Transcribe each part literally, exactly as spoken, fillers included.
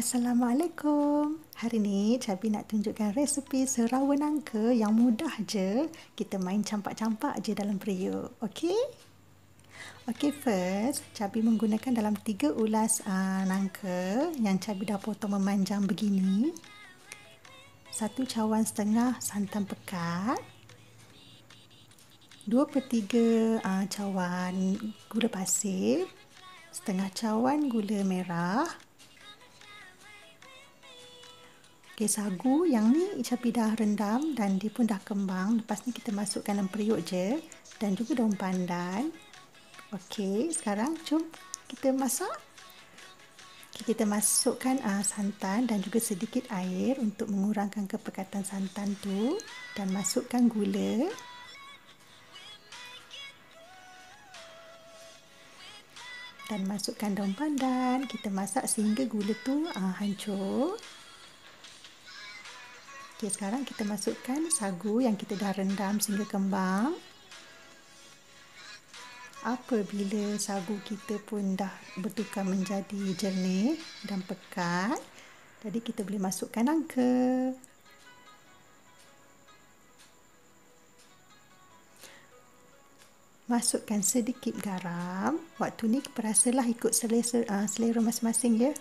Assalamualaikum. Hari ni Cha B nak tunjukkan resepi serawa nangka yang mudah je. Kita main campak-campak je dalam periuk. Okey? Okey, first Cha B menggunakan dalam tiga ulas uh, nangka yang Cha B dah potong memanjang begini. Satu cawan setengah santan pekat. Dua per tiga uh, cawan gula pasir. Setengah cawan gula merah. Okay, sagu yang ni Cha B dah rendam dan dia pun dah kembang. Lepas ni kita masukkan dalam periuk je, dan juga daun pandan. Okey, sekarang jom kita masak. Okay, kita masukkan uh, santan dan juga sedikit air untuk mengurangkan kepekatan santan tu, dan masukkan gula. Dan masukkan daun pandan. Kita masak sehingga gula tu uh, hancur. Okay, sekarang kita masukkan sagu yang kita dah rendam sehingga kembang. Apabila sagu kita pun dah bertukar menjadi jernih dan pekat, jadi kita boleh masukkan nangka. Masukkan sedikit garam. Waktu ni perasalah ikut selera, uh, selera masing-masing ya.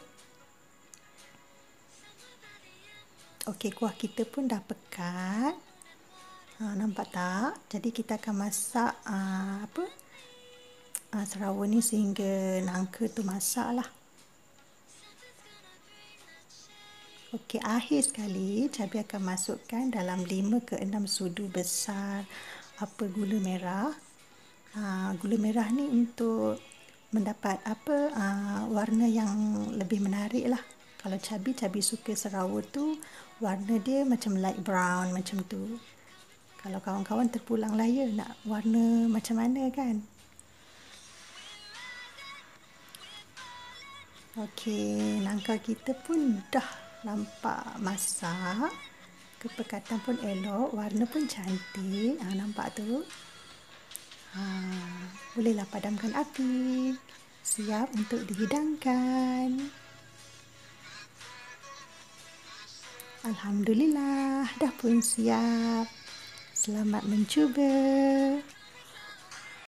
Okey, kuah kita pun dah pekat. Ha, nampak tak? Jadi kita akan masak aa, apa? Aa, serawa ni sehingga nangka tu masak lah. Okey, akhir sekali Cha B akan masukkan dalam lima ke enam sudu besar apa gula merah. Aa, gula merah ni untuk mendapat apa aa, warna yang lebih menarik lah. Kalau Cha B, Cha B suka serawa tu warna dia macam light brown macam tu. Kalau kawan-kawan terpulang lah ya nak warna macam mana kan. Okey, nangka kita pun dah nampak masak. Kepekatan pun elok, warna pun cantik. Ha, nampak tu? Ha, bolehlah padamkan api. Siap untuk dihidangkan. Alhamdulillah, dah pun siap. Selamat mencuba.